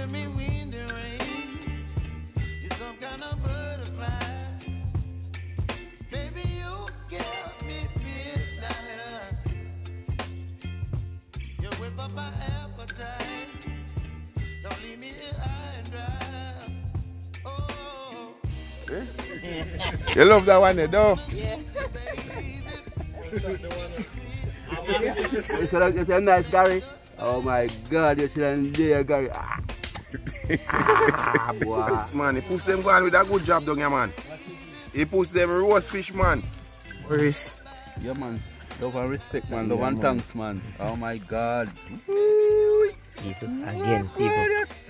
giving me wind and rain. You're some kind of butterfly. Baby, you give me midnight. You whip up my appetite. Don't leave me here high and dry. Oh. You love that one, though? Yeah. You should have said nice, Gary. Oh my God, you shouldn't dare, Gary. Ah. Ah, boy. Yes, man, he puts them going with a good job, don't you, man? He puts them roast fish, man. Maurice. Yeah, man. Love and respect, man. Love and thanks, man. Oh my God. People. You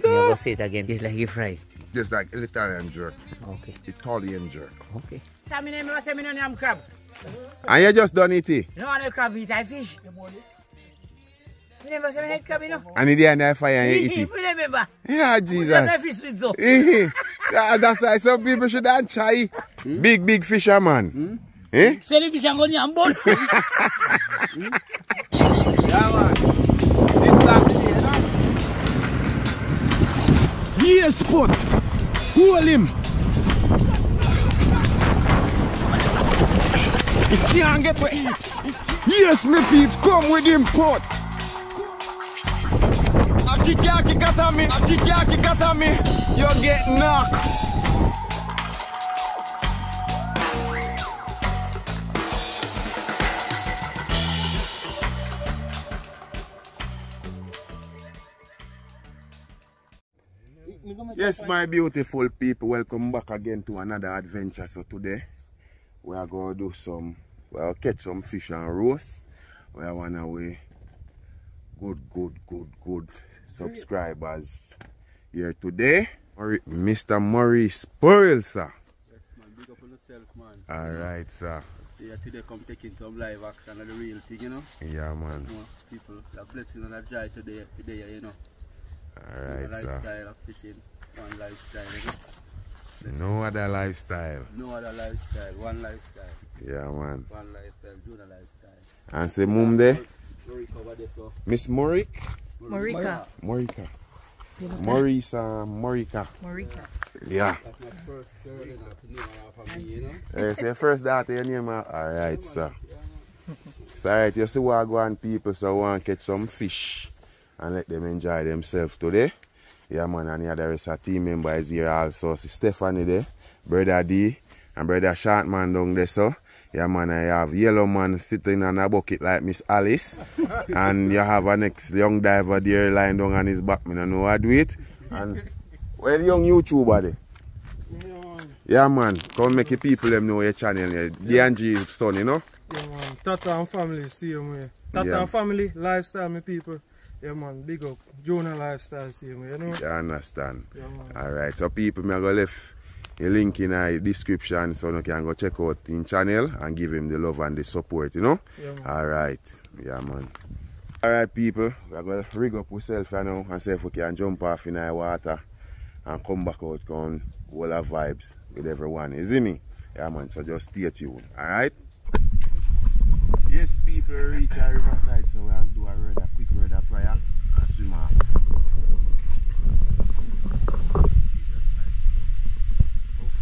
will say it again. It's like you fry. Just like Italian jerk. Okay. Italian jerk. Okay. I never say I am crab. And you just done it? No, I don't crab eat, I fish. You never say I eat crab, you know? And in the end, I fire and you eat it. You remember? Yeah, Jesus. Fish with so. That's why some people should not try. Hmm? Big fisherman. Hmm? Eh? Say the fish and go to your boat. Yeah, man. This time today, you know? Yes, spot. Hold him. He can't get to eat. Yes, my peeps, come with him, pot. Akiki got me. Akiki got me. You get knocked. Yes, my beautiful people, welcome back again to another adventure. So today we are going to do some, well, catch some fish and roast. We are one away. Good subscribers here today. Mr. Maurice Porel, sir. Yes, man, big up on yourself, man. Alright, sir. Stay here today, come taking some live action of the real thing, you know. Yeah, man. You know, people, the blessing and the joy today, you know. Alright, sir. Lifestyle of fishing, one lifestyle, you know? No other lifestyle. No other lifestyle. One lifestyle. Yeah, man. One lifestyle. Junior lifestyle. And say mum there. Miss Morik. Morika. Morika. Morika. Yeah. That's my first daughter of me, you know. It's your first daughter, your name. Alright, sir. It's alright. You see what I go on, people, so I want to catch some fish and let them enjoy themselves today. Yeah, man, and yeah, there is a team member is here also. So Stephanie there, Brother D, and Brother Shantman down there, so. Yeah, man, I have yellow man sitting on a bucket like Miss Alice. And you have an ex-young diver there lying down on his back. I don't know how to do it. And where the young YouTuber there? Yeah, man, come make the people them know your channel. DNG's son, you know? Yeah, man, Tata and family, see you, man. Tata and family, lifestyle, my people. Yeah, man, big up. Jonah lifestyle, see me, you know? I understand. Yeah, alright, so people, I'm going to leave a link in the description so you can go check out his channel and give him the love and the support, you know? Yeah, alright, yeah, man. Alright, people, we're going to rig up ourselves now and see if we can jump off in the water and come back out on all our vibes with everyone. You see me? Yeah, man, so just stay tuned, alright? Yes, people, reach our riverside, so we'll do a quick word of prayer and swim off. Oh,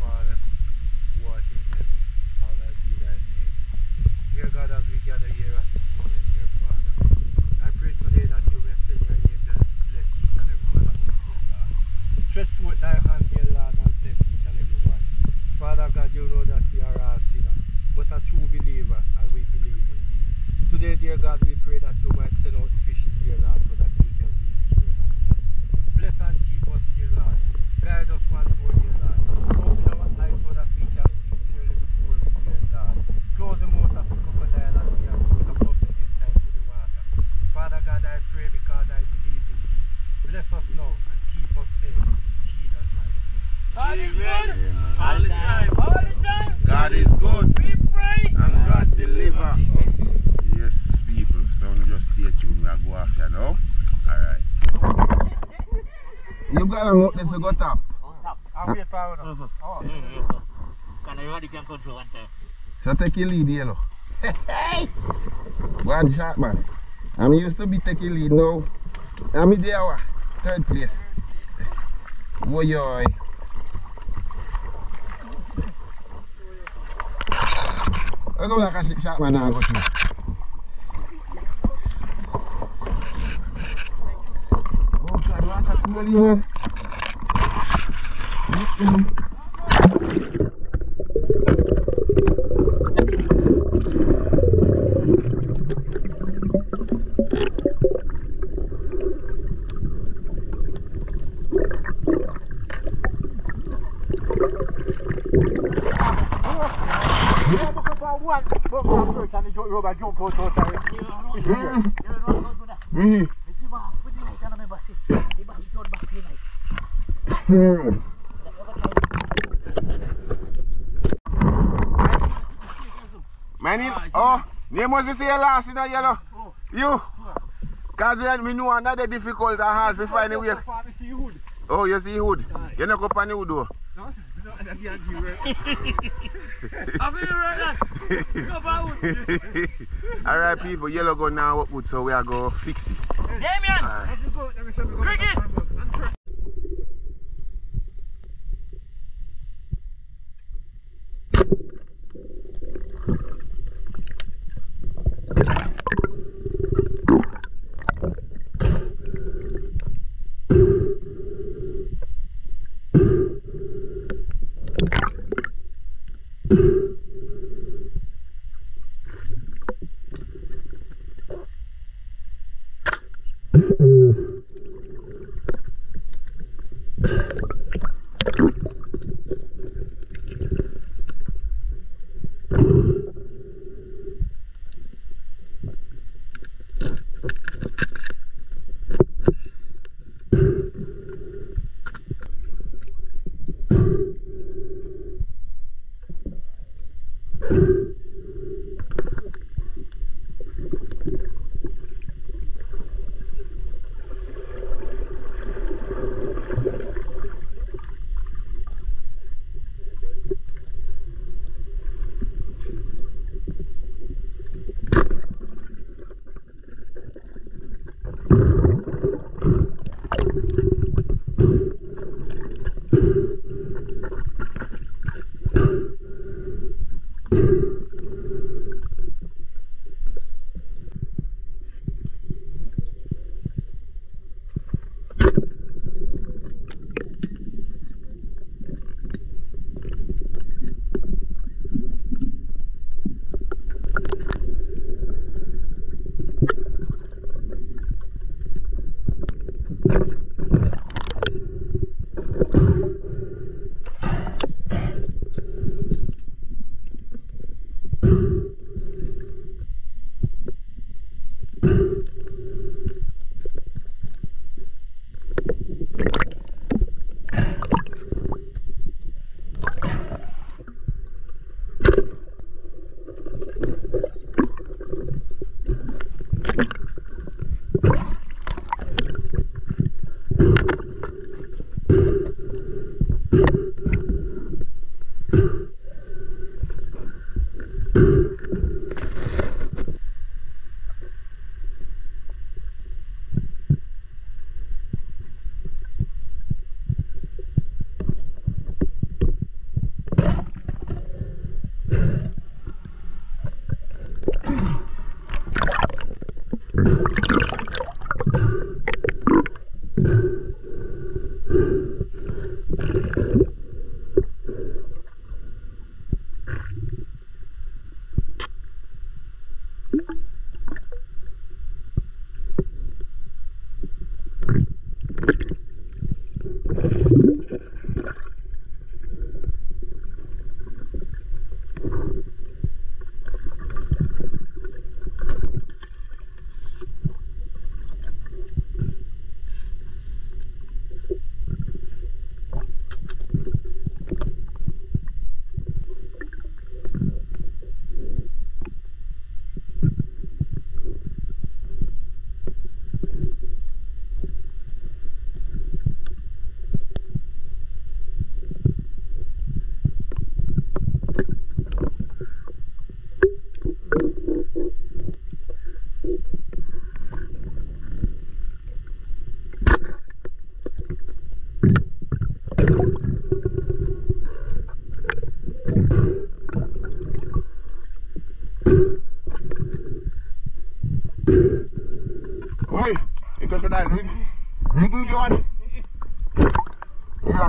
Father, who art in heaven, hallowed be thy name. Dear God, as we gather here at this moment, dear Father, I pray today that you may fill your name and bless each and every one of us, dear God. Stretch forth thy hand, dear Lord, and bless each and every one. Father God, you know that we are all sinners, but a true believer, and we believe in thee. Today, dear God, we pray that you might send out fishing, dear Lord, so that we can be fishermen. Bless and keep us, dear Lord. Guide us once more, dear Lord. Open our eyes so that we can see clearly before we, dear Lord. Close the mouth of the crocodile as we are going above the end time to the water. Father God, I pray because I believe in thee. Bless us now and keep us safe. Jesus Christ. God is good. All the time. All the time. God is good. We pray. And God deliver. Yes, people, so just stay tuned, we'll go off here now. Alright. You got to walk this, you go tap. I'll wait for you. Can everybody can control one time? So take your lead, yellow. Hey! One shot, man. I'm used to be taking lead now. I'm in the hour, third place. Woyoy. I go like a slick shot man now. Oh God, what a small one. My name, oh, name must be say last in the yellow. You, because then we know another difficult and hard to find a way. Oh, you see hood. You not go pan the hood though. I feel right now. Alright people, yellow go now up so we are going to fix it. Damien! Quick it!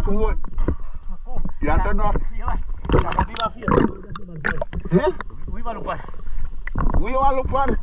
cold. You have to know. We want to buy. We want to buy.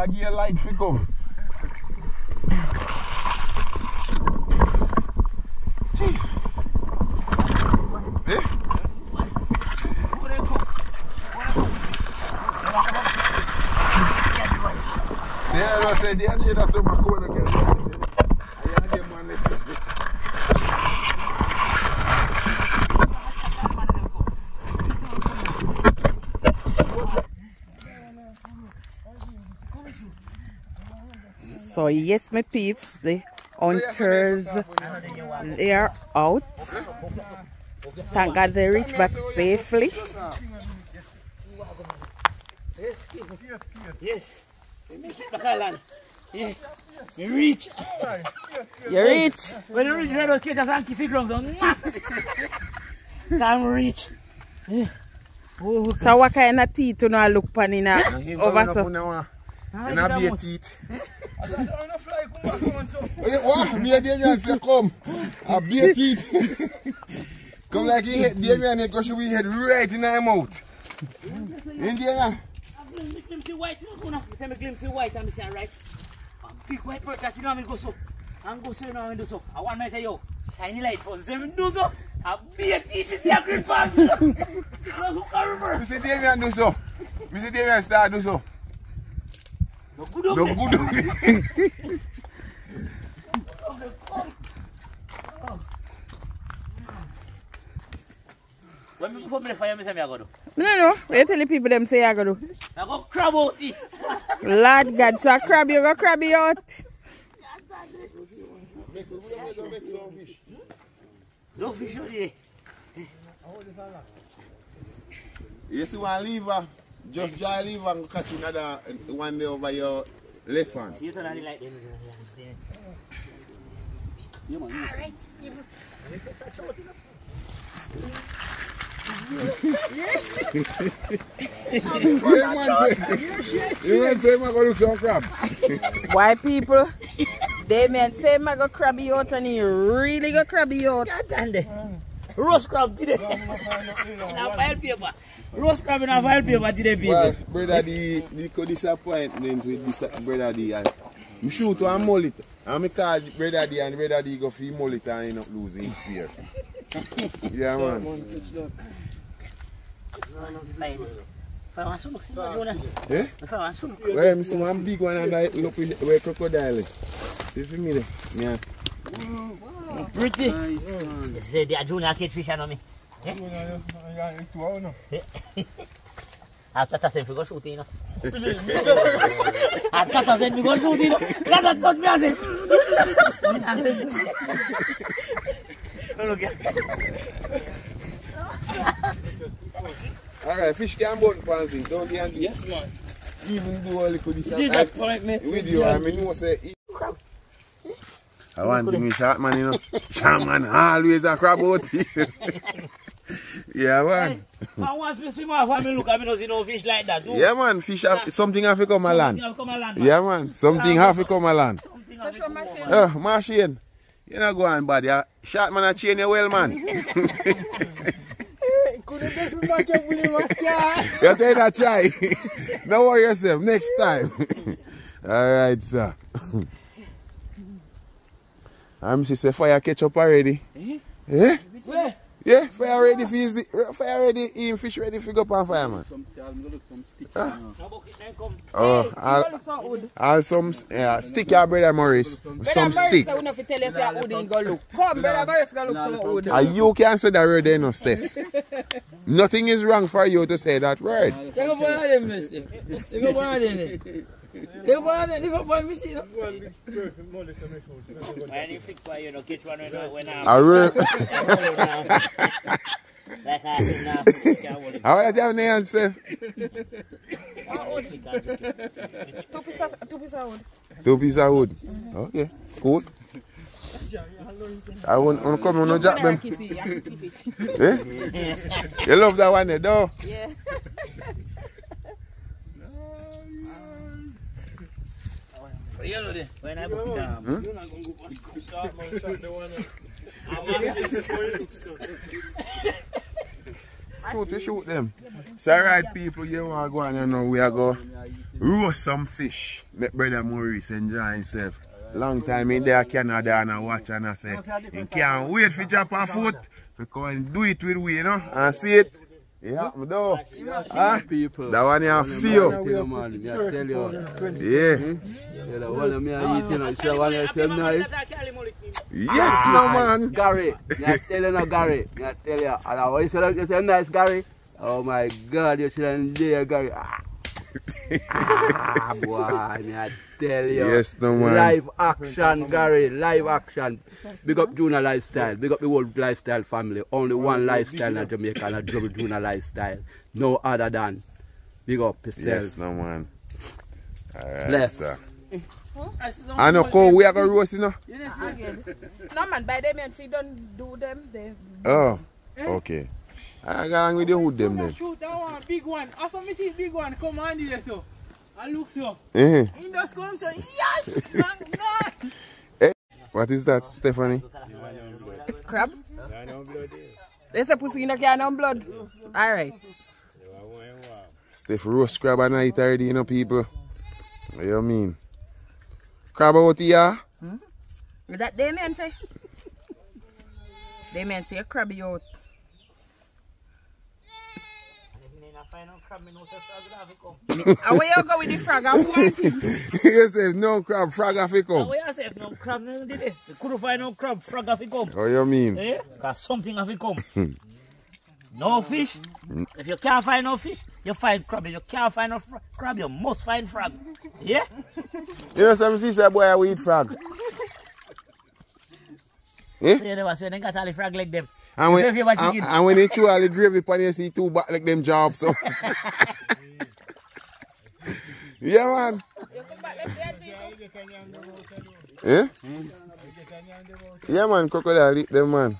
I give you a light pick up. Jesus. Eh? Yeah, I said, yeah, you have to back over again. I had them on So yes, my peeps, the hunters, they are out. Thank God they reached back safely. Yes, you reach. You reach. When you reach, you catch us and kiss it wrong. I'm rich. So what kind of teeth you know look pan in over so? And I be a teeth. I don't know if I come. Come. I be a teeth. Come like he hit Damien because we hit right in our mouth. Indiana. I glimpse white. I glimpse white. I'm saying right. Big white bird that you know I'm go so. I'm go so now and do so. I want my say yo. Shiny light for them do so. I be a teeth is the green part. You see Damien do so. You see Damien start do so. No good no good okay. When we go for the fire, me say me a go do. No. You tell the people them say I go do. I go crab out it. Lord God, so a crab you go crab it out. No fish only. Yes, you want liver. Just try leave and catch another one day over your left hand. You don't really like them. Alright. Yes! You want to say I'm going to look some crab? Why people? They meant say I'm going to crab you out and you really go crab you out. Roast crab today. Now file paper. Roast crab in a file paper today, people. Well, Brother D, you could disappointment with this Brother D. I shoot one mullet. And I call Brother D and Brother D go for the mullet and he not losing his spear. Yeah, man. Eh? Well, I see one big one and I look with crocodile. See for me there? Yeah. Pretty. They say they are doing a catfish on me. Tata said we go shooting, you know. Tata said we go shooting, you know. Tata told me, I said. Look all right, fish can bone pansy, don't you? Yes, man. Even though I could disappointment with you, I mean, you say. I want to be Sharkman, you know. Sharkman always a crab out here. Yeah, man. I want to see my family look at me, you know, fish like that. Yeah, man, fish, something have to come along. Yeah, man, something have to come along. Oh, Martian, you're not going bad. Sharkman a chain you well, man. Couldn't get me back up with him. You're taking a try. Don't worry yourself, next time. All right, sir. I'm she say fire catch up already. Eh? Eh? Where? Yeah, fire ready for easy. Fire ready, in fish ready for go pan fire, man. Oh, I'll some stick your brother Maurice. Some stick. Come, brother Maurice go look some wood. And you can't say that word there, no, Steph. Nothing is wrong for you to say that word. Take up one of them, Mister. Take up one of them. Take one and leave up one, Missy. I want to have an answer. 2 pieces of wood. Okay, cool. I won't come on no jack them. You love that one, eh? No? Yeah. When I go down, I'm not going to go back. To shoot them. So, right, people, you want to go and know we are going to roast some fish. Let Brother Maurice enjoy himself. Long time in there, Canada, and I watch and I say, you can't wait for Japan food. We can do it with we, you know, and see it. Yeah, no. Ah, people. That one you feel. Yeah. Yes, no man. Gary, I tell you, no Gary. I tell you, and I always say, you say nice Gary. Oh my God, you shouldn't dare Gary. Ah, boy, I tell you. Yes, no man. Live action, Gary. Live action. Big up Junior Lifestyle. Big up the whole lifestyle family. Only one lifestyle in Jamaica and a double Junior Lifestyle. No other than. Big up yourself. Yes, no man. All right. Bless. I know cold. We are going to roast, you know. No man, by them and see don't do them. They... Oh, okay. I got with the hood them then. Shoot that one, big one. I saw me see big one come on here so. I look so. He just comes so yes, thank God. Hey, what is that, Stephanie? Crab? There's a pussy in the can on blood. All right. Steph roast crab and I eat already, you know, people. What do you mean? Crab out here? Is that Damien say? Damien say a crab out. Away you go with the frog. Yes, there's no crab. Frog have to come. Away I said no crab. No, did it? Couldn't find no crab. Frog have to come. Oh, you mean? Eh? Cause something have to come. No fish. If you can't find no fish, you find crab. If you can't find no crab, you must find frog. Yeah. You know some fish that boy I will eat frog. Eh? They never say they got all the frog like them. And when they throw all the gravy pan, you see two back like them jobs. So. Yeah, man. Eh? Yeah, man. Crocodile eat them, man.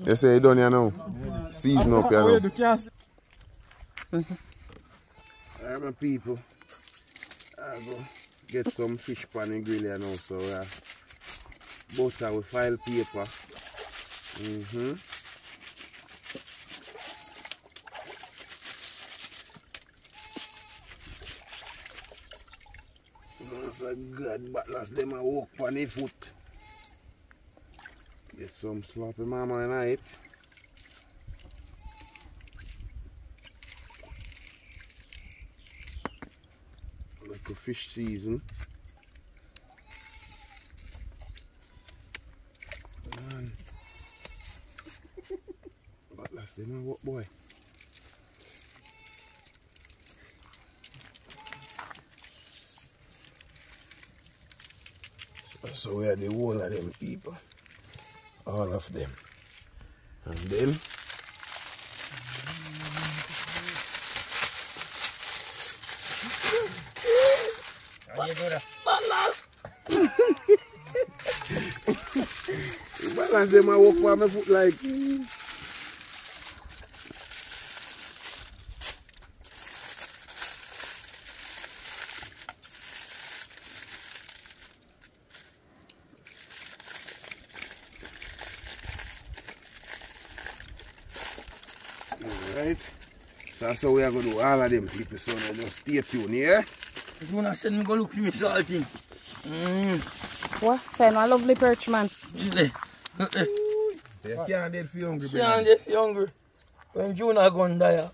They say you don't, you know. Season up, you know. All right, people. I'll go get some fish pan and grill, you know, so... butter with file paper Mm-hmm. That's a good balance. Them a walk on the foot. Get some sloppy mama in it. Like a fish season. But last thing I what boy. So we are the whole of them people. All of them. And then how you do that? You balance them and walk by my foot like. Alright. So that's how we are going to do all of them people, so now just stay tuned, yeah? If you want to send me go look for me salty. What? Send a lovely perch, man. You can't dead for hungry, baby. Can't dead for hungry. When Jonah gonna die.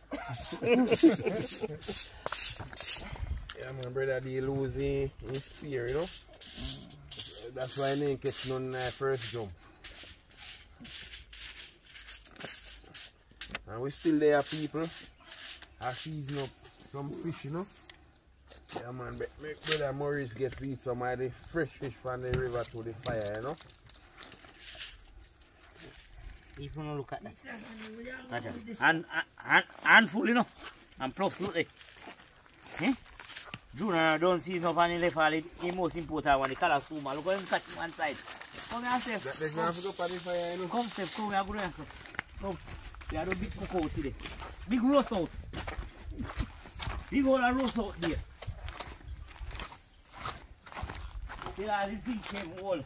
Yeah, my brother, they losing his spear, you know? That's why I didn't catch none in my first jump. And we still there, people. I season up some fish, you know? Yeah, man, make brother Maurice get to eat some of the fresh fish from the river to the fire, you know? You can look at that. Okay. And full, you know? And plus, look there. Eh? Junior don't see no funny left all the most important one, the color swimmer. Look at him catch one side. Come here, Steph. There's no food up on the fire, you know? Come, Steph, come here, go there, Steph. Come. They are the big cook out today. Big roast out. Big old roast out there. They are the zinc came all.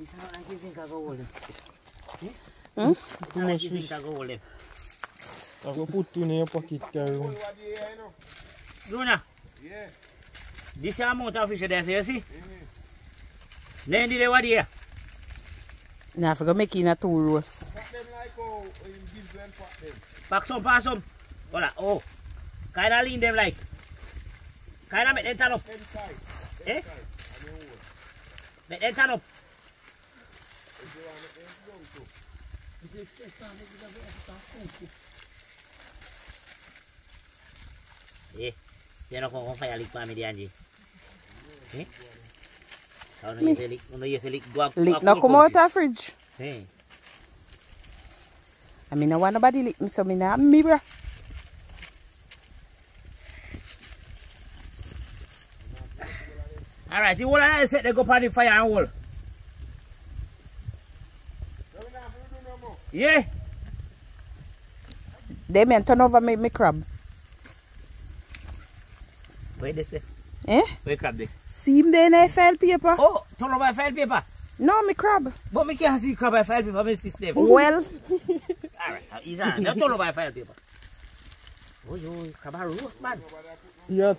It's not like the zinc I go hold them. It's not like the zinc I go hold them. I go put two in your pocket, carry on. Jonah? Yeah. This is the amount of fish there, so you see? Then did they were there? Nah, I forgot to make it in a two rows. Pack them like how you give them, pack them. Pack some. Voilà. Oh. Kind of lean them like. Kind of make them turn up. Eh? Make them turn up. Eh? You're not going to fire lick for me, Angie. Eh? Lick no come out of fridge. Hey. I mean, I want nobody lick me, so I not me, bro. All right, the whole I set they go on the fire and wall. Yeah. They may turn over me crab. Where they say? Eh? Where crab they? See him there in a file paper. Oh, turn over a file paper? No, me crab. But me can't see crab by file paper, my sister. Well. Alright, he's on. Now turn over a file paper. Oh, yo, crab a roast, man. Yeah.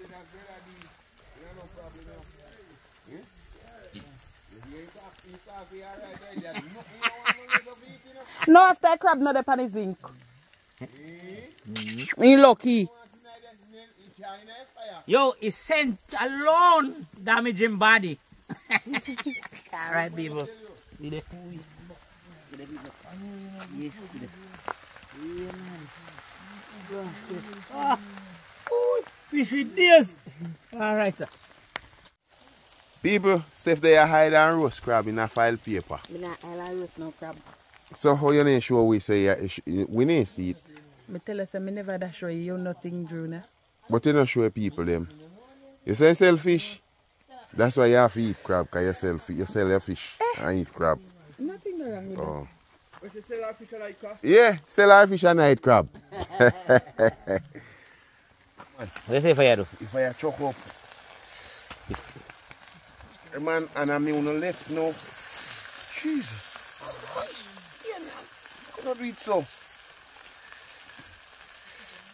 No, after crab, not the pan zinc. He lucky. Yo, it's sent alone damaging body. Alright, people. Yes, fish with this. Alright, sir. People, Steph, they are hide and roast crab in a file paper. We not hide and roast no crab. So, how you not sure we say we didn't see it? Me tell us, I never dash show you nothing, Junior. But you don't show people them. You say selfish. That's why you have to eat crab, because you sell your fish and eat crab. Nothing wrong with that. But you sell our fish and eat crab? Yeah, sell our fish and eat crab. Let's see if I do. If I choke up. Man, and I mean, left now. Jesus Christ. Yeah, man. I could not do it so.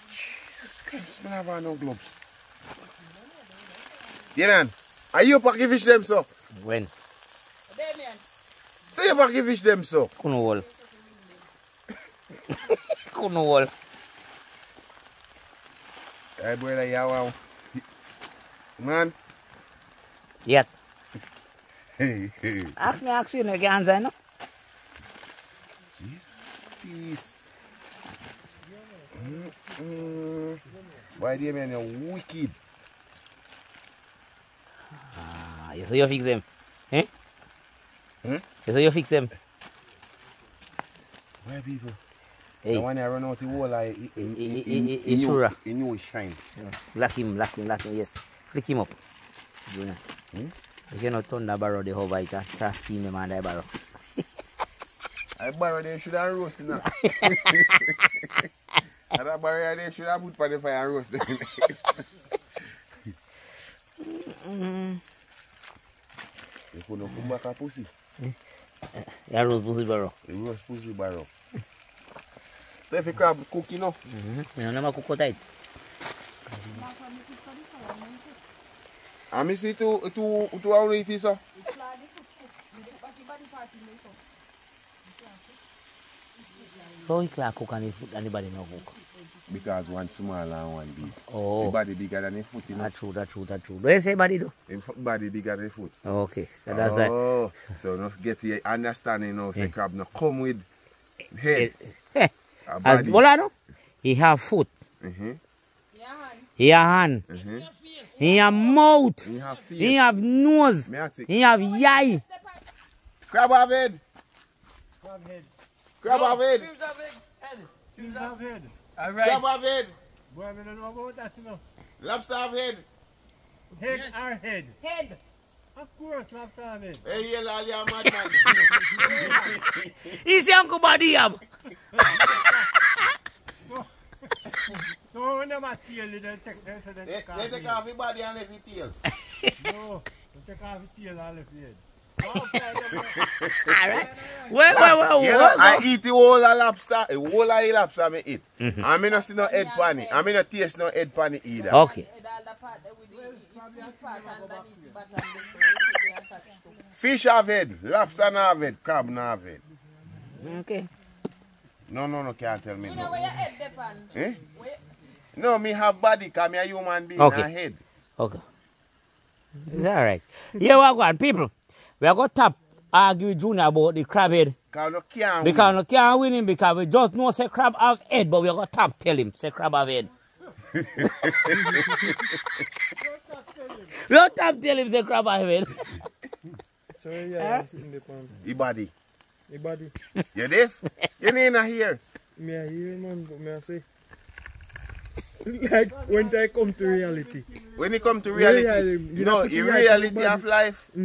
Jesus Christ. I don't have no gloves. Yeah, man. Are you packing fish them, so? When? Damien. So you packing fish them, so? Couldn't hold. Couldn't hold. Hey, brother, yeah, wow. Man. Yet. Ask you, no can't say no. Jesus. Peace. Why, dear man, you're wicked. Ah, you say you fix them. Eh? Hmm? You say you fix them. Why, people? Hey. The one that run out the wall, like, he knew his shine. Lock him, yes. Flick him up. Jonah. Hmm? You cannot turn the barrel, the whole bite, just steam them and the barrel. I barrel they should have roasted now. And that barrel they should have put for the fire and roast them. You couldn't come back a pussy. Yeah, roast pussy barrel. You roast pussy barrel. So if you crab cook, you know? You never cook it. I miss it to how it is, sir. So he can cook and the body no cook? Because one small and one big. Oh. The body bigger than the foot, you know? That's true. What do you say body do? The body bigger than the foot. Oh, okay. So that's right. Oh, so not get the understanding now, say crab no come with head. A body. As Bolano, he have foot. He have hand. He have mouth. He have nose. He have eye. Crab have head. Crab have head. All right. Crab have head. Boy, we don't know about that, you know. Lobster have head. Head. Of course, lobster have head. Hey, yeah, lad, you're mad man. He say Uncle Buddy have. So when they have tail, they take off your body and left your tail. No, they take off your tail and left your head. Alright. Well, I eat the whole of lobster. The whole of the lobster I eat. I may not see no head panny. I may not taste no head panny either. Okay. Fish have head. Lobster no have head. Crab no have head. Okay. No, can't tell me. You know where your head depends? Eh? No, me have body, because me a human being, okay. And head. Okay. It's alright. Here we go, people. We are going to argue with Junior about the crab head. Because we can't win him, because we just know say crab have head, but we are going to tell him, say crab have head. We are going to tell him, say crab have head. Sorry, yeah, I'm sitting there. Your body. You deaf? You need not hear. Me I hear, man, but me I say. Like when I come to reality. When you come to reality, you know, in reality of life, he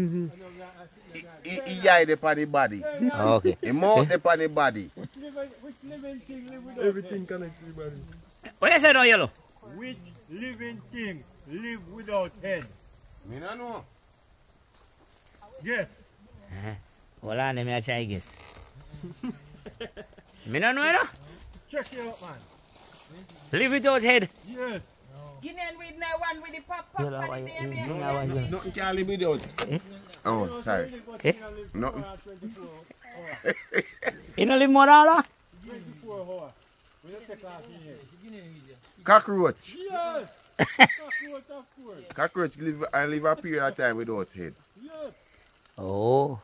the body. Body. Okay. He more the body. Body. Everything connected to the body. What you say now, Yellow? Which living thing live without head? Me don't know. Yes. Hold on, let me try again. Me don't know, no? Check it out, man. Live without head. Yes. Guinean with no one with the pop. Nothing can live without. Oh, sorry. Nothing. You don't live more than all? 24 hours. We don't take off in here. Cockroach. Yes. Cockroach, of course. Cockroach live a period of time without head. Yes. Oh.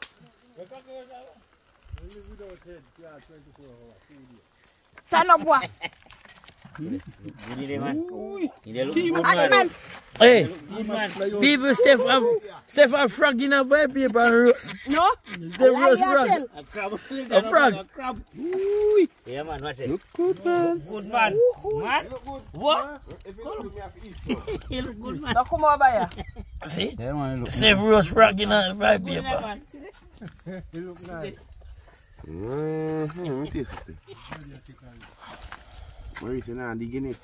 Turn up what? Hey, people, Steph have frog in a vibe, people and roast. No? They roast frog. A crab. Yeah, man, watch it. Look good, man. Good, man. Man? What? If you look good, you have to eat, so. You look good, man. Now come over here. See? Yeah, man, Steph roast frog in a vibe, people. See that? You look nice. Let me taste it. Maurice, you're not digging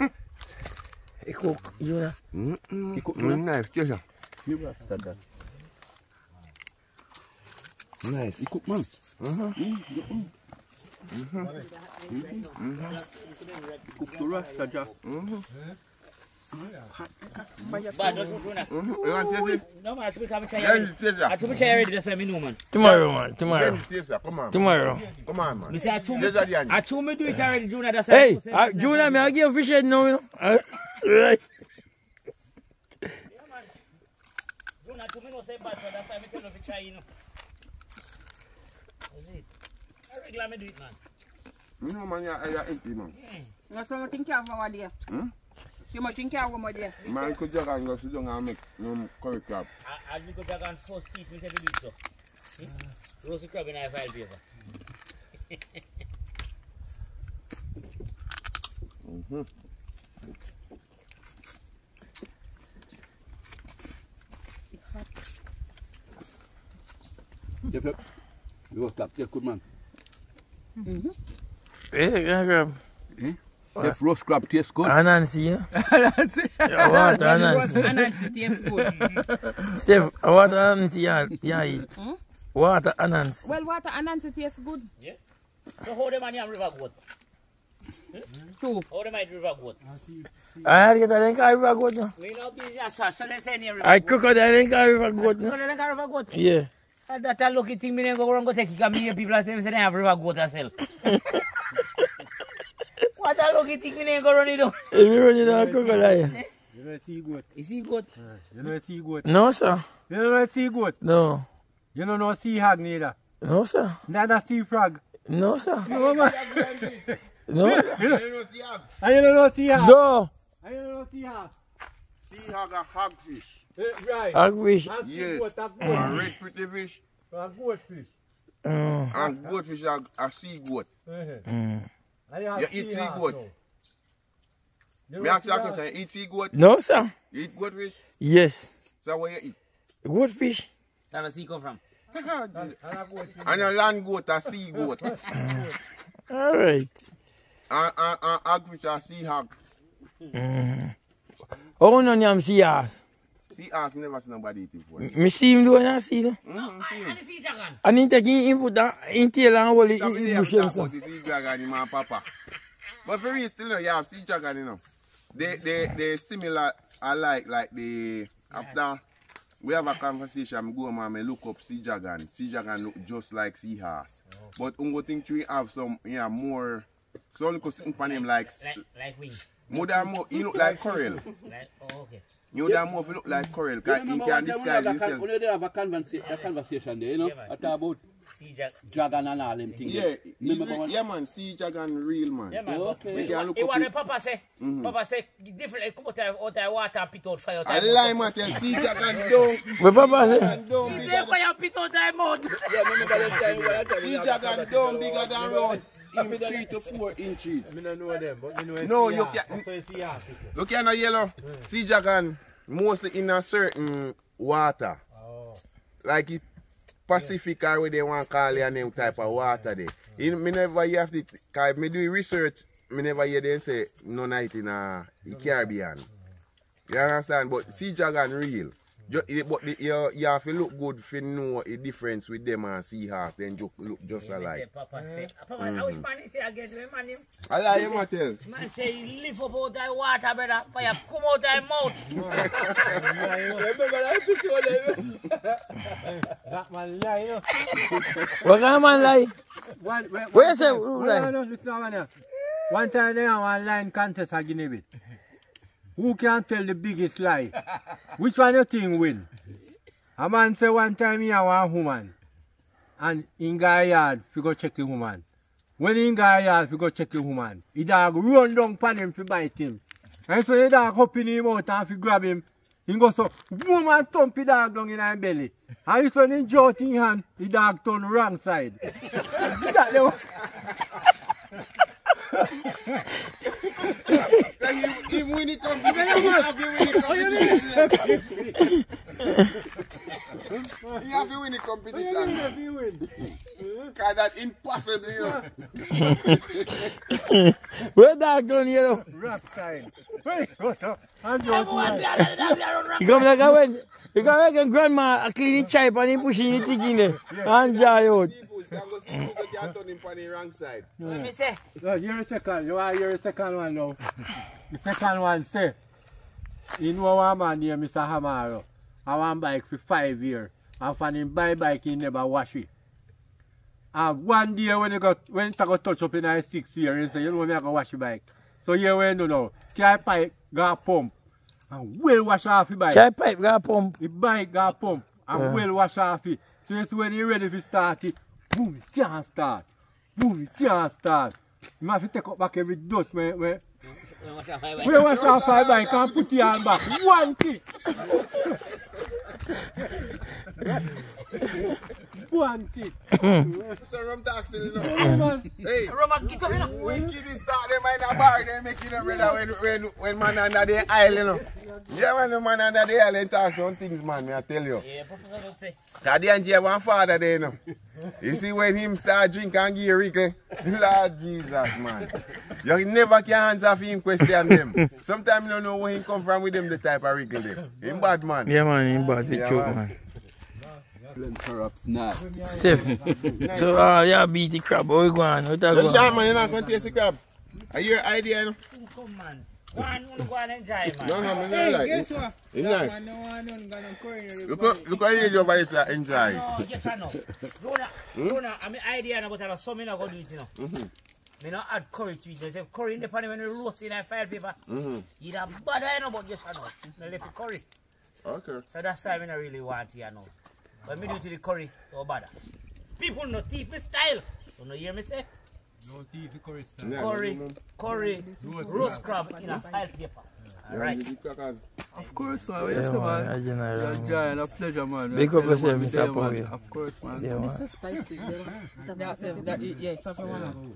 it. He cook, you know? He cook, you know? Nice, Joshua. You got that. Nice. You cook, man. Cook the rest, Jaja. Tomorrow, man. I told me do it already, Jonah. Hey, Jonah, I'll give you a fish head now, you know. Right. Jonah, to me no say bad, that's why I tell you to try, you know. That's it. I regular me do it, man. You know, man, you're empty, man. That's what I think you have over there. You must think you have over there. Man, could you go sit down and make no curry crab? I'll go back and first eat with every bit, so. Roast the crab in a file paper. You have to good man. If roast crab tastes good. Anansi, Anansi tastes good. Steph, what Anansi you eat? Water Anansi. Well, water Anansi tastes good. Yeah. So how the man you have river goat? Two. How the man river goat? I get a link of river goat now. We know busy as such, so let's say any river goat. I cook a link of river goat now. Cook a link of river goat? Yeah. That's a lucky thing, I go around and take it because people are saying they have river goat as well. What a lucky thing, I go around and do. You run it down, crocodile. You don't see goat. You see goat? You don't see goat. No, sir. You don't see goat? No. You don't know sea hog neither? No, sir. Neither sea frog? No, sir. No, man. No. You don't know sea hog? I don't know sea hog. No. I don't know sea hog. Sea hog are hogfish. Right. Hogfish. Yes. And red pretty fish. And goatfish. And goatfish are sea goat. You eat sea goat? You eat sea goat? No, sir. You eat goatfish? Yes. So what you eat? Goatfish. Where does sea come from? And a land goat are sea goat. All right. And hogfish are sea hog. Oh, no, I'm sea ass. He asked me never see nobody eat before. I see him doing that, see? I see him. I need to get input in tail and all the bushes. But you see dragon, man, Papa. But for real, still, you have sea dragon, you know. They similar, like the, after we have a conversation, I go, man, I look up sea dragon. Sea dragon look just like sea horse. But I'm going to think you have some, yeah, more, so you can see him like wings. More than more, he look like coral. Oh, okay. You don't know, move look like coral, because you can disguise yourself. When they have a conversation there, you know, about dragon and all them things. Yeah, yeah, man, sea dragon real, man. Yeah, man. Okay. It was the Papa say, Papa say, different, come out of water, pit out fire. I lie, man, sea dragon don't. But Papa say, see fire pit out of mouth. Yeah, remember that time. Sea dragon don't bigger than round. 3 to 4 inches. I don't know them, but you know. No, you can't. You can't yellow. Sea dragon mostly in a certain water. Oh. Like it Pacific or where they want to call their name type of water there. Yeah. Me never hear of it, because I do research, I never hear them say no night in the Caribbean. You understand? But sea dragon real. But you have to look good for know the difference with them and sea horse, then you look just alike. Papa say, I wish man say again, man him. I like him, I tell. Man say, you lift up out of water, brother, for you come out of your mouth. Remember that picture? That man lie, you know. What kind of man lie? What you say, who lie? No, no, listen to one here. One time they have one line contest I give it. Who can tell the biggest lie? Which one you think win? A man say one time he had one woman. And in guy yard, he go check the woman. When in guy yard, he go check the woman. He dog run down pan him to bite him. And so he dog up in him out and he grab him. He go so, woman thump the dog down in her belly. And he son in jout in hand, he dog turn wrong side. If we need to be very much, you have to win the competition. Because that's impossible, you know. Where that gun, you know? Rap time. You come like a when you come like a grandma a cleaning chipe and he pushing it in there. And dry out. No, you're a second. You are your second one now. The second one say, you know one man here, Mr. Hamaro. I want bike for 5 years. And for him buy bike, he never wash it. And one day when it got touch up in his 6 years, he say, you know me, I go wash the bike. So here we know now. Car pipe got pump and well wash off the bike. Car pipe got pump. The bike got pump and well wash off it. So it's when he ready to start it, boom, it can't start. Boom, it can't start. You have to take up back every dust when we wash off our bike and put it on back. One kick. One kick. So Rum talks to the man. Hey, Rum and kick up, you know. When kiddies start, they might not bar, they make it up when man under the island. Yeah, when the man under the island talks on things, man, me I tell you. Yeah, Professor don't say. Daddy and Jay one father there, you know. You see when him start drinking and get wrinkly. Lord Jesus, man. You never can answer for him, question them. Sometimes you don't know where he come from with them, the type of wrinkle them. Him bad, man. Yeah, man, him bad. It's true, man. Perhaps not. Steph, so yeah, beat the crab. What we going? What are going? Sharkman, you're not going to taste the crab. Are you your idea, no? Come man. Go on, go and enjoy, man. No, no, man, like guess what? It's nice. Man, no, look how you use your voice like enjoy. No, yes or no. Jonah, I'm an idea, but I'm so not going to do it, you know. I don't add curry to it. They say curry in the pan when you roast in a fire paper. You don't bother, you know, but yes or no. You left the curry. Okay. So that's why I don't really want it, you know. But me do to the curry, so bad. People no teeth style. You know hear me say? No teeth curry style. Curry, roast crab in a file paper. Alright. Of course, man. Yes, man. It's a joy and a pleasure, man. Big up yourself, Mr. Porel. Of course, man. Yeah, man. This is spicy. Yeah, it's such a one.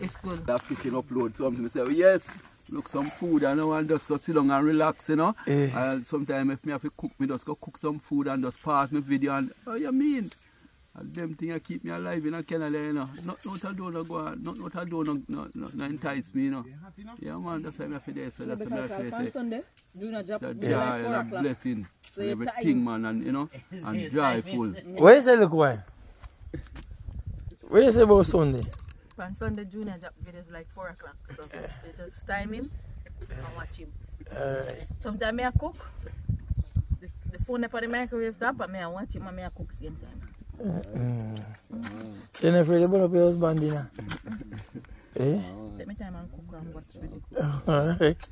It's good. That freaking upload something. Say, yes. Look, some food, and I want to just go sit down and relax, you know. And sometimes if I have to cook, I just go cook some food and just pass my video and, oh, you mean? And them things keep me alive in a kennel, you know. Not I don't go on, not I don't no entice me, you know. Yeah, man, that's why I have to do so that's why I have to say. Sunday, do not drop, yeah, you know, blessing, so and everything, man, and, you know, and dry full. What you say, look, why? What you say about Sunday? On Sunday, Junior drop videos like 4 o'clock, so they just time him and watch him. Sometimes I cook, the phone up on the microwave top, and I watch him and I cook same time. So you're not afraid about your husband dinner? Take my time and cook and watch with you. Alright.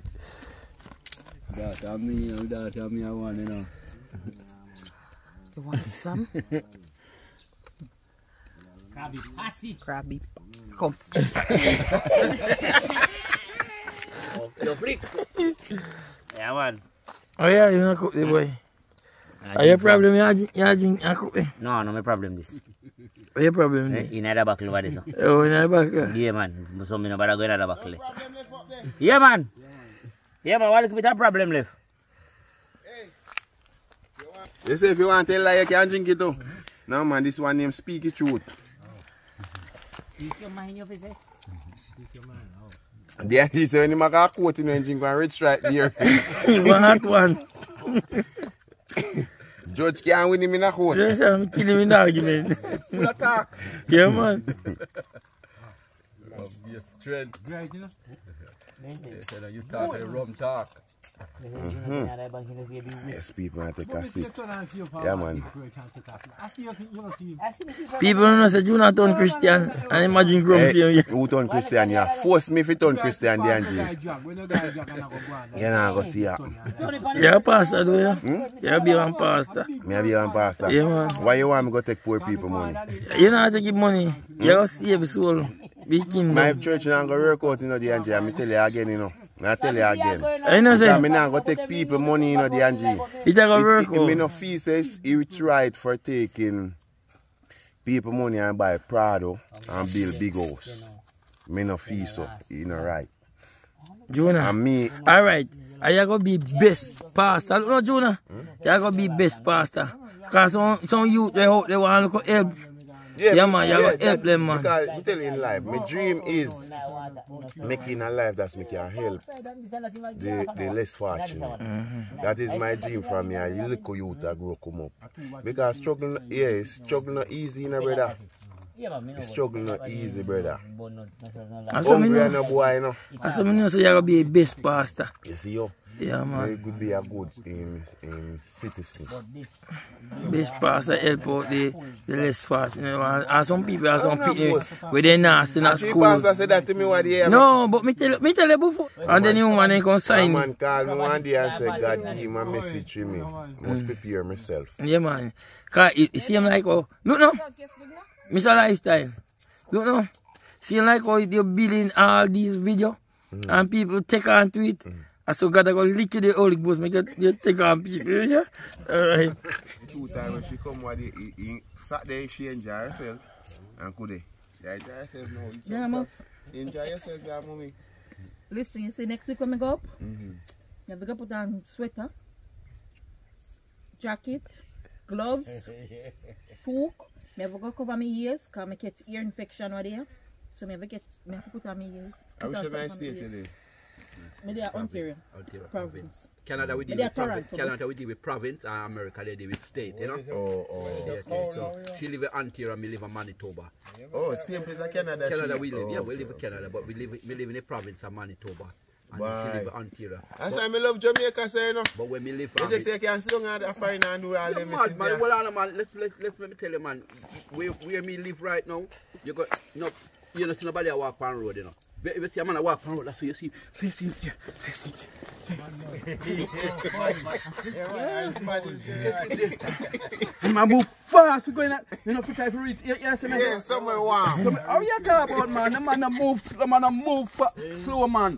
That I want, you know. You want some? Krabby Patty. Krabby come. Your brick. Yeah, man. Oh, yeah, you not cook the boy. Are your problem you cook it? No, no, my problem this. What your problem this? In another buckle over this. Oh, in another buckle? Yeah, man. So, me no bother go in another buckle. Yeah, man. Yeah, man. What is the problem left? Hey. You say if you want to tell lie, you can't drink it though. No, man, this one name Speak the Truth. Speak your mind, you say. Speak your mind, oh. Then she said, when you make a coat in the engine, go and red stripe there. Hot one. Judge can't win him in a coat. Yes, I'm killing him in an argument. Full attack. Yeah, man. Must be a strength. Great, you know. They said, you talk, they rum talk. Yes, people are taking a seat. Yeah, man. People don't say you not turn Christian and imagine growing here. Who turn Christian? You force me to turn Christian, then you not go see her. You're a pastor, do you? You're be one pastor. Me be one pastor. Yeah, man. Why you want me go take poor people money? You not take money. You go save soul. My church not go work out in the Angie. I tell you again, you know. I tell you again. I know say. I'm not gonna take people money, you know, the Angie. It's gonna work. Me no feel says it's right for taking people money and buy Prado and build big house. Me no feel so. You know right. Jonah. And me. All right. I gonna be best pastor. No, Jonah. I gonna be best pastor. Cause some youth they want to help. Yeah, man, you have to help them, man. Because I'm telling you in life, my dream is making a life that I can help the less fortunate. That is my dream from me. You look at youth that grow come up. Because struggle, yeah, struggle not easy, you know, brother. The struggle not easy, brother. Hungry and a boy, you know. As I know, so you gotta be a best pastor. You see, yo. Yeah, man. You could be a good citizen. Best pastor help out the less fast. You know, and some people, where they nasty, not school. Pastor said that to me one day. No, but me tell you before. And then you man ain't gonna sign. Man called me one day and said, God, give my message to me. Must prepare myself. Yeah, man. Cause it seems like, oh, look now. Miss Lifestyle. Look now. Seems like how you're building all these videos and people take on to it. I so got to go lick the Holy Ghost, make you take on people, yeah? Alright. Two times when she come, he sat there, she enjoy herself, and could they? She enjoy herself now. Yeah, mom. Enjoy yourself, yeah, mommy. Listen, you see, next week when I go up, you have to put on sweater, jacket, gloves, fork. I have to cover my ears, because I get ear infection over there. So I have to put on my ears. I wish I had stayed today. Media Ontario, province. Canada we deal with province. Canada we deal with province, and America they deal with state. You know. So she live in Ontario, and me live in Manitoba. Oh, same place as Canada. Canada we live. Yeah, we live in Canada, but we live in the province of Manitoba. And she live in Ontario. That's why I love Jamaica, so you know. But when we live, you take your song and the fine and do all them. Mad man, well, man, let me tell you, man, where me live right now, you got no, you know, nobody I walk on road, you know. If you see a man that walk from road, that's what you see. See. Man move fast, we going at, you know, for time to reach. Yeah, somewhere warm. How you talk about, man? The man that move slow, man.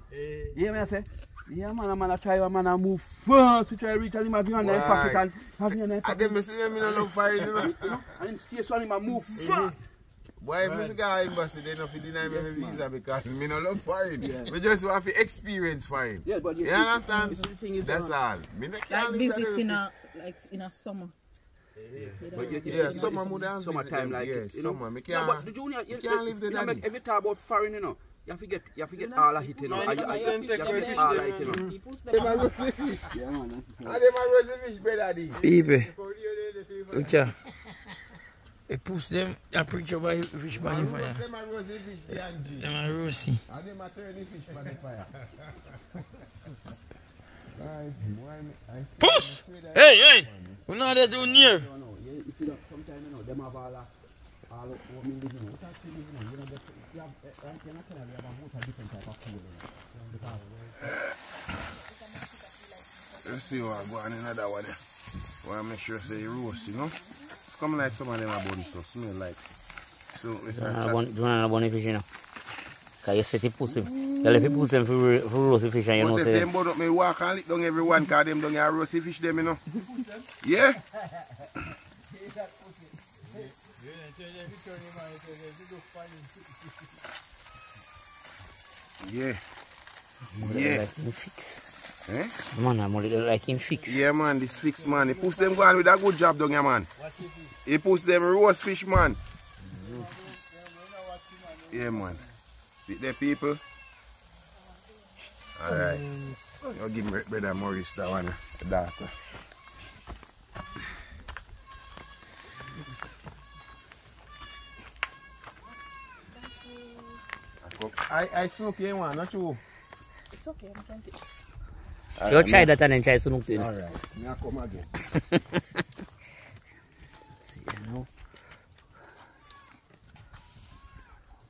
Yeah, man, I say. Yeah, man, I try, man, I move fast to try to reach, and him have you on their pocket, and have you on their pocket. I see him in a long fight, you know. And him stay so, and him move fast. Why am I going embassy? They don't deny me visa because me no love foreign. Yeah. We just have to experience foreign. Yeah, but you understand? That's all. Like visiting in a summer. Yeah, summertime like it. Summer. Yeah, but the Junior, you can't live the day. Every time about foreign, you know. You have to get all that hit, you know. People. I push them, I preach about fish by fire. Them are rosy fish, they are rosy. And them are turning fish by fire. Push! Hey! We're not there too near. No. If you don't, sometimes, you know, them have all of women living. What are you living? You know, they have a different type of food. Let's see what I'm going in another one. I want to make sure say roast, you know? Come like some of them are bone so smell like. So it's not bone fish, you know. Cause you set it pussy. You let it pussy for roasty fish, and you know. But them bone up me walk and lick down everyone, cause them don't have roasty fish them, you know. Yeah. Yeah. Yeah. Like me fix. Eh? Man, I'm like him fix. Yeah, man, this fix, man. He puts them gone with a good job, don't you, man? He puts them roast fish, man. Yeah, man. See the people? Alright. I'll give me Brother Maurice that one, that. I smoke here, man, not you. It's okay, I'm trying to. So right, try that and then try to look to it. Alright, I'll come again. See, you know.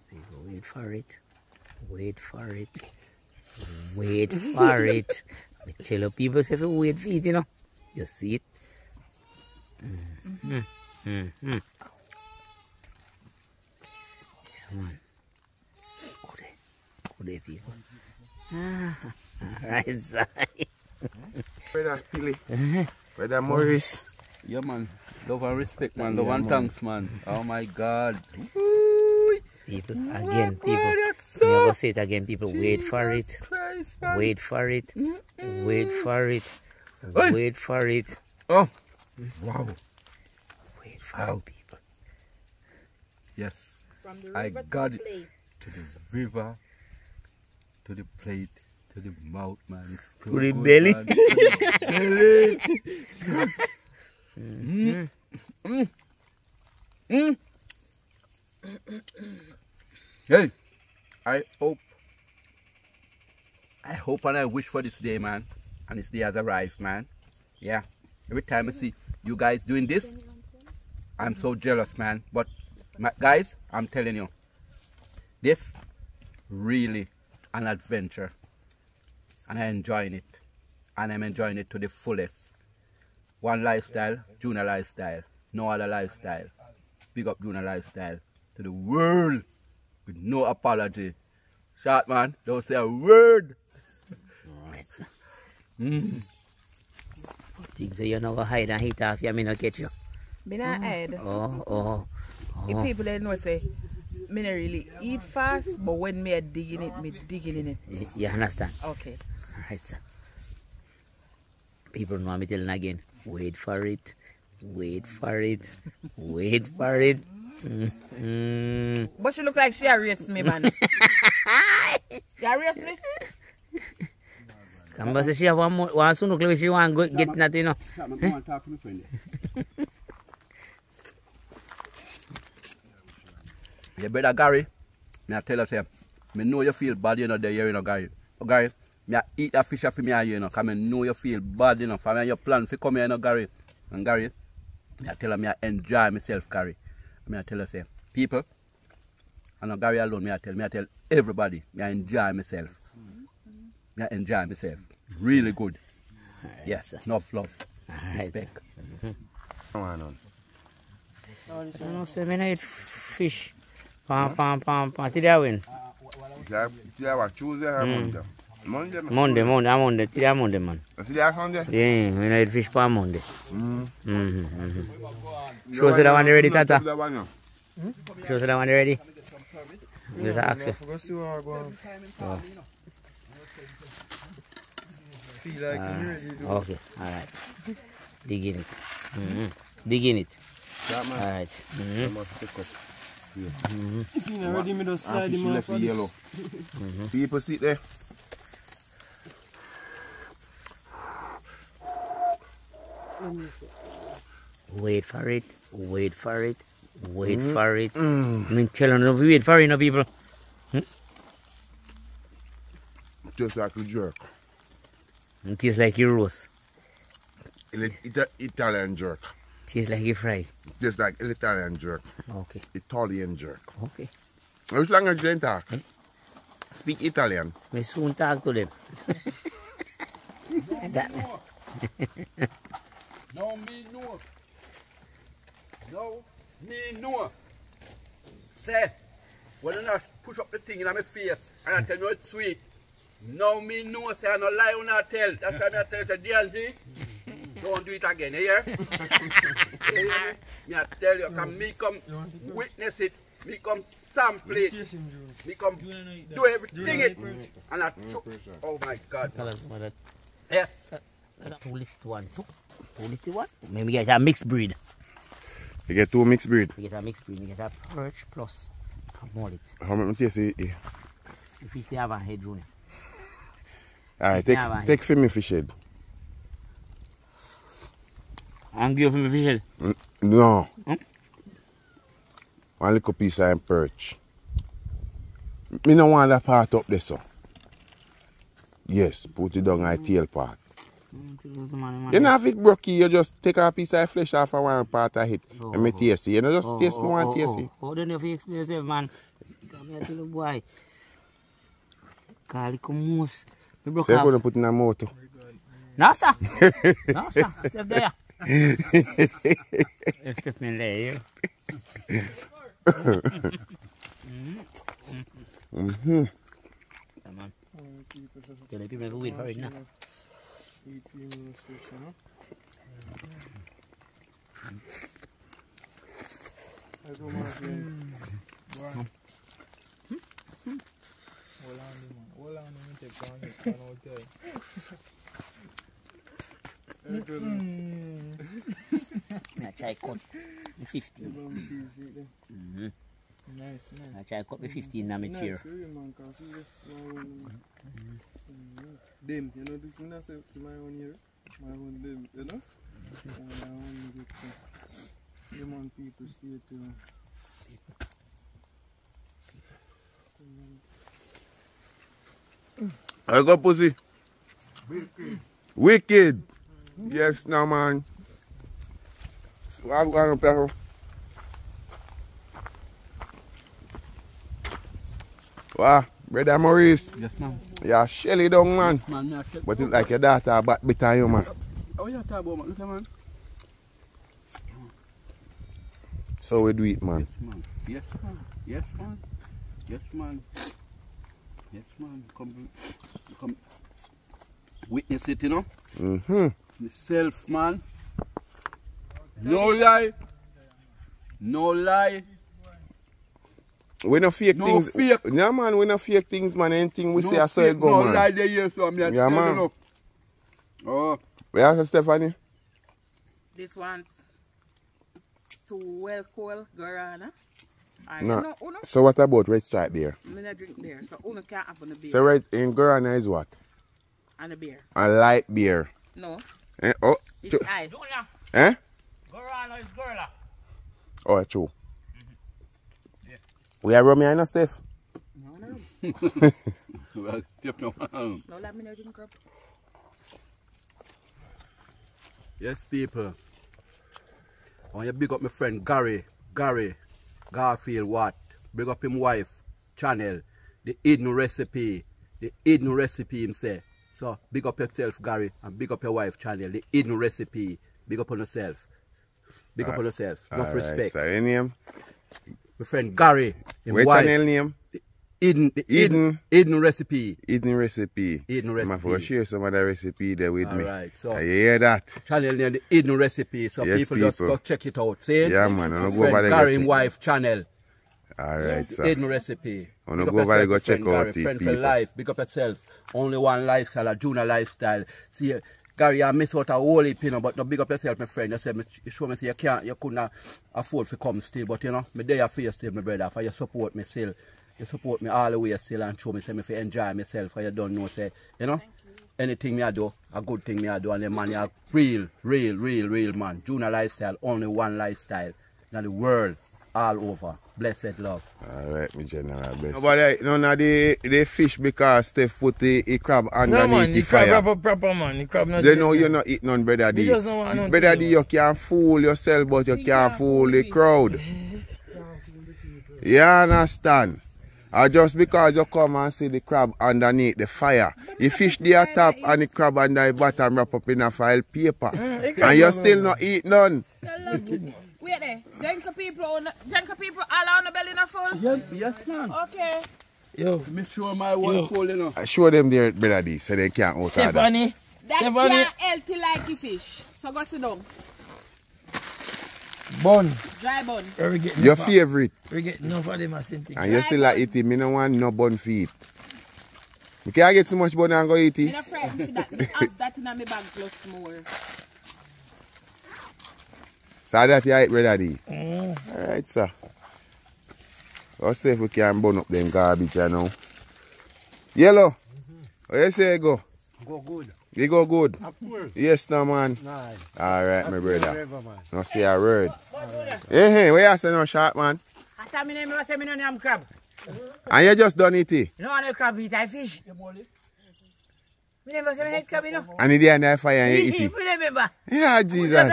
People wait for it. We tell the people if you wait for it, you know. You see it. Yeah, man. Good day, people. Right side. Brother Tilly. Brother Maurice. Yeah, man. Love and respect, man. Love and thanks, man. Oh my God. People, again, people. Never say it again, people. Wait for it. Wait for it. Wait for it. Wait for it. Oh. Wow. Wait for it, people. Yes. From the river I got to the plate. To the river, to the plate, to the mouth, man. It's good, to the good, belly. Man. To the belly. Mm. Mm. Mm. Hey, I hope and I wish for this day, man. And this day has arrived, man. Yeah. Every time I see you guys doing this, I'm so jealous, man. But guys, I'm telling you, this really an adventure. And I'm enjoying it. And I'm enjoying it to the fullest. One lifestyle, Junior lifestyle. No other lifestyle. Big up Junior lifestyle to the world with no apology. Sharkman, don't say a word. Alright. Mm. Things that you know go hide and hit off you, I mean, I'll get you. Me not hide. Oh. If people don't know, say, me not really eat fast, but when me digging in it. You understand? Okay. Alright, sir. People know me telling again, wait for it, wait for it, wait for it. Mm-hmm. But she look like she arrest me, man. She arrest me? Come back, she have one soon. Look like she want to get nothing, you know. Come on, talk to me, friend. You better, Gary. Me I tell us here. Me know you feel bad, you know. There, you know, Gary. Oh, Gary. Me I eat that fish for me, you know. Cause me know you feel bad, you know. For me, your plan to come here, you know, Gary. And Gary, me I tell her me I enjoy myself, Gary. Me I tell us here, people. And not Gary alone. Me I tell everybody. Me I enjoy myself. I enjoy myself. Really good. Right, yes, sir. Enough love. Alright. No, so I eat fish. Pam. Today I win. Today I was Tuesday or Monday? Monday. Today I'm Monday, man. Today I'm Sunday? Yeah, I eat fish on Monday. Show us that one ready, Tata. Show us that one ready. Just ask you. Like okay, alright. Dig in it. Mm-hmm. Dig in it. Alright. Mm-hmm. People sit there. Wait for it. Wait for it. Wait for it. I mean, children, wait for it, no people. Hmm? Just like a jerk. It tastes like a roast. Italian jerk. It tastes like a fry. It tastes like Italian jerk. Okay. Italian jerk. Okay. Which language do you talk? Eh? Speak Italian. We soon talk to them. No, me no. No, me no. Say, when I push up the thing in my face and I tell you it's sweet. No, me no, say I no lie when I tell. That's why I tell you, DLG, don't do it again, eh? I tell you, because me come witness it, me come sample it, me come do everything it, and I took, oh my God. Yes. Two little one, two. Two little one? Maybe we get a mixed breed. You get two mixed breed? We get a mixed breed, we get a perch plus a mullet. How much do you say it? If you have a head, Junior. Alright, take for me fish head. And give me fish head? No. Hmm? One little piece of perch. Me no want that part up there, so. Yes, put it down my tail part. You know if it broke, you just take a piece of flesh off of one part of it and me taste it. You know just taste me one taste it. How do you explain yourself, man? Come here, little boy. Call it moose. We broke so up. Put in a motor. No, sir. No, sir. Step there. Step in there, you. Mm-hmm. Come on. Tell the people to wait for it now. I try cut 15. Nice, nice. I try to cut the 15 in my chair. Them, you know, this one is my own here. My own them, you know? And I only get them on people stay to I got pussy. Wicked. Wicked. Yes, now, man. I'm going to play. Wow, brother Maurice. Yes, ma'am. You're shelly down, man. Man but it's like your daughter back bitter you, man. How you talk about, look at man? So we do it, man. Yes, man. Yes, man. Yes, man. Yes, man. Come witness it, you know? Mm-hmm. Myself, man. No lie. No lie. We no fake no things. Fake. Yeah, man, we no fake things, man. Anything we no say, I saw it go, no man. No lie there, yes, so I'm here. Yeah, man. Up. Oh. Where's Stephanie? This one's too well cold, guarana. No. So what about red stripe beer? I don't drink beer, so Una can't have a beer. So red in guarana is what? And a beer. A light beer. No. Eh? Oh. It's ice. Eh? Guarana is gorilla. Oh, true. We are Romeo and Steph. No, no. Well, Steph, no. No, let me know you can. Yes, people. I want you to big up my friend Gary. Gary. Garfield Watt. Big up him wife. Channel. The Eden Recipe. The Eden Recipe himself. So, big up yourself, Gary. And big up your wife, Channel. The Eden Recipe. Big up on yourself. Big up on yourself. Enough respect. So, any name? My friend Gary, which channel name? Eden Recipe. Eden Recipe. Eden Recipe. I'm going to share some of that recipe there with me. Alright, so. I hear that. Channel name, the Eden Recipe. So yes, people just go check it out. See? Yeah, man. I'm going to go over there. Gary and wife channel. Alright, sir. Eden Recipe. I'm going to go over there go check out the friend for life. Big up yourself. Only one lifestyle, a Junior lifestyle. See, Gary, I miss out a whole heap, you know, but no big up yourself, my friend. You say, you show me, say, you can't, you couldn't afford to come still, but you know, my day for you still, my brother, for you support me still. You support me all the way still and show me, say, me for enjoy myself, for you don't know, say, you know, anything me I do, a good thing me I do, and the man, you're real man. Junior lifestyle, only one lifestyle, in the world, all over. Blessed love. Alright, me general, blessed. No, but like, none of the fish because Steph put the crab underneath no, man, the fire. No man, the crab proper man. The crab not they know you not eat none, Brother D. Brother D, you can't fool yourself, but you can't fool the crowd. You understand? Just because you come and see the crab underneath the fire, you fish the top and the crab under the bottom wrap up in a file paper. And you still not eat none. Wait there, drink people all on the belly not full? Yes, man. Okay. Yo, make sure my one full, you know. I show them their Brother D so they can't out Stephanie. That can't healthy like a fish. So go sit down. Bun. Dry bun. Your favorite. We get no for them as thing. And you still like eating, me no want no bun feet. You can't get so much bun and go eat it. I'm not frightened for that. I have that in my bag plus more. So that you eat Brother D. Alright, sir. Let's see if we can burn up them garbage now. Yellow, what you say go? Go good. You go good? Of course. Yes, no, man. Nice. Alright, my brother. No say a word. Hey, what you say now, Sharkman? I tell me I say I am crab. And you just done it? No, I don't crab eat, I fish. I never say I eat crab, you know. And in the fire and you eat it? I remember. Yeah, Jesus.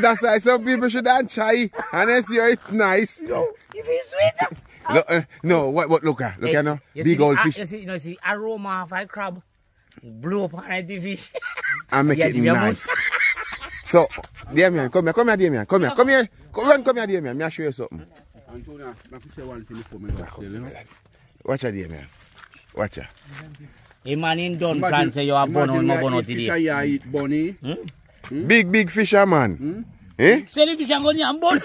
That's why some people should not try and they see it's nice. You feel sweet? No, what look at now. Big old fish. You know, see aroma of a crab blow up on the fish. And make it nice. So, Damien, come here, Damien. Come here. Come here, Damien. I'll show you something. Antonio, I say one thing for me. Watch it, Damien. Watch it. A man in don't plan say you are born or no born today. Hmm? Big fisherman. Eh? Say the fish and go near bone.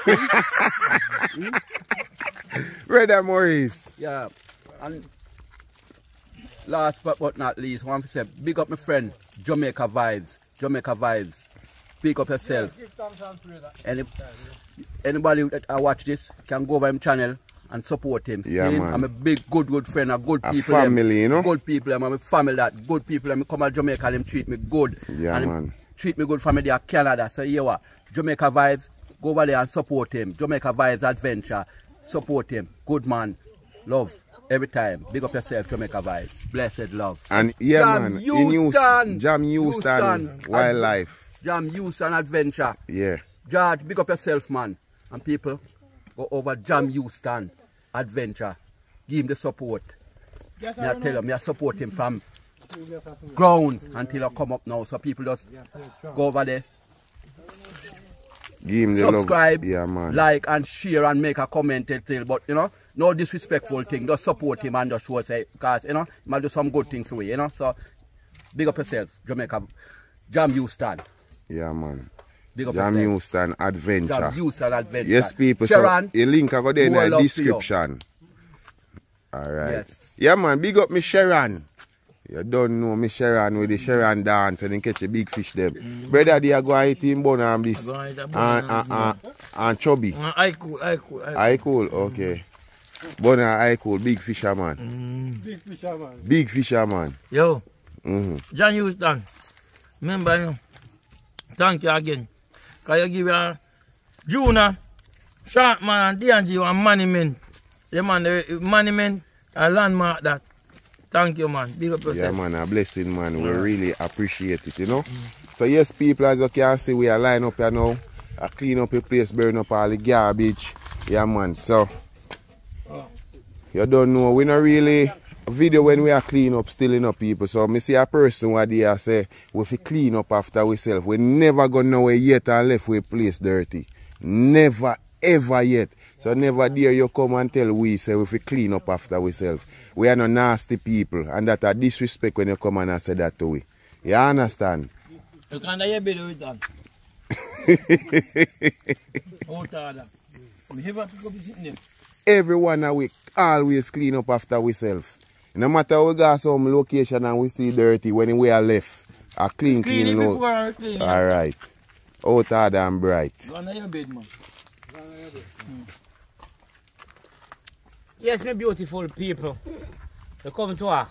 Brother Maurice. Yeah. And last but not least, one to say, big up my friend, Jamaica vibes. Big up yourself. Yeah, anybody that I watch this can go over him channel and support him. Yeah, man. I'm a big good friend, a good people. A family, them, you know? Good people, I'm a family that good people. I'm come to Jamaica and them treat me good. Yeah, and man. Treat me good from there Canada. So you what? Jamaica Vibes, go over there and support him. Jamaica Vibes Adventure. Support him. Good man. Love. Every time. Big up yourself, Jamaica Vibes. Blessed love. And yeah, Jam man. Houston. Jam Houston Wildlife. Jam Houston Adventure. Yeah. George, big up yourself, man. And people, go over Jam Houston Adventure. Give him the support. Yes, I tell him, I support him from ground until I come up now. So people just go over there. Give him the subscribe, love. Yeah, man. Like and share and make a comment and tell. But you know, no disrespectful thing. Just support him and just show us, because you know, he might do some good things for you, you know. So big up yourself, Jamaica Jam Houston. Yeah, man. Big up Jam Houston Adventure. Jam Houston Adventure. Yes, people. Sharon, so a link I got there in the description. Alright. Yes. Yeah, man, big up Miss Sharon. You don't know Miss Sharon with the Sharon dance and then catch a big fish there. Brother, they are going to eat him bun and this. And chubby. I cool, okay. Bun and I cool, big fisherman. Big fisherman. Yo. Jam Houston. Remember you. Thank you again. Cause you give Jonah, Sharkman, and D&G and Monument. The man, the Monument, a landmark that. Thank you, man. Big up yourself. Yeah, man, a blessing, man. We really appreciate it, you know. So yes, people, as you can see, we are line up here now. I clean up the place, burn up all the garbage. Yeah, man. So you don't know, we not really video when we are clean up, stealing up people. So me see a person where they are say we fi clean up after ourselves. We never go nowhere yet and left we place dirty. Never ever yet. So never dare you come and tell we say we fi clean up after ourselves. We are no nasty people, and that a disrespect when you come and say that to we. You understand? You can't hear me with that. Everyone a week always clean up after ourselves. No matter how we got some location and we see dirty, when we are left, a clean look. Alright. Out hard and bright. Go on your bed, man. Go on your bed. Yes, my beautiful people. You come to a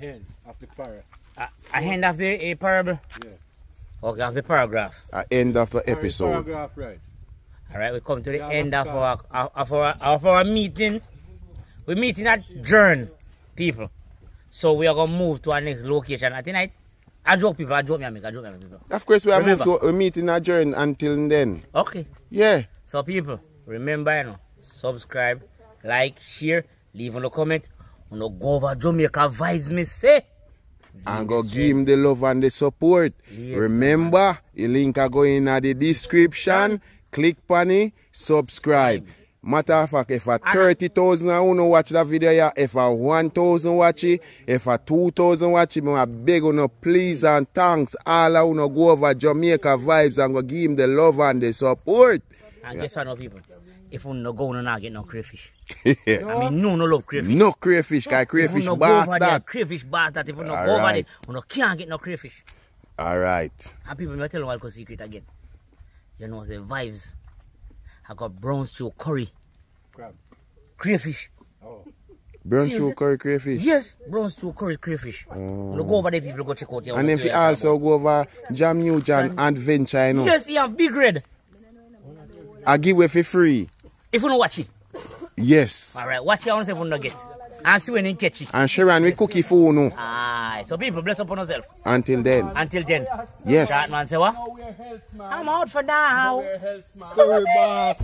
end of the paragraph. A end of the parable? Yeah. Okay, of the paragraph. A end of the episode. Paragraph, right. Alright, we come to the end of our meeting. We're meeting at Jern. People, so we are gonna move to our next location. I think I joke people. I joke people. Of course, we are moved to a meeting adjourned until then. Okay. Yeah. So people, remember, you know, subscribe, like, share, leave a comment. We no go over Jamaica Vibes, me say. And go give him the love and the support. Yes, remember, the link I go in the description. Click on it, subscribe. Matter of fact, if a 30,000 uno watch that video, yeah, if a 1,000 watch it, if a 2,000 watch it, I beg uno please and thanks. All of uno go over Jamaica Vibes and go give him the love and the support. And guess what, no people? If uno go, uno not get no crayfish. Yeah. I mean, no love crayfish. No crayfish, because crayfish bastard. There, crayfish bastard. If uno go over there, uno can't get no crayfish. All right. And people, I tell you one secret again. You know, the vibes. I got brown stew curry. Crab. Crayfish. Oh. Brown stew curry crayfish? Yes, brown stew curry crayfish. Oh. You go over there, people go check out your. And if you also go over Jam Houston Adventure, you know. Yes, you have big red. I give away for free. If you don't watch it. Yes. Alright, watch it on yourself, you don't get. And see when you catch it. And Sharon, we cook it for you. Ah, so people, bless upon yourself. Until then. Until then. Yes. That man say what? I'm out for now. Curry boss.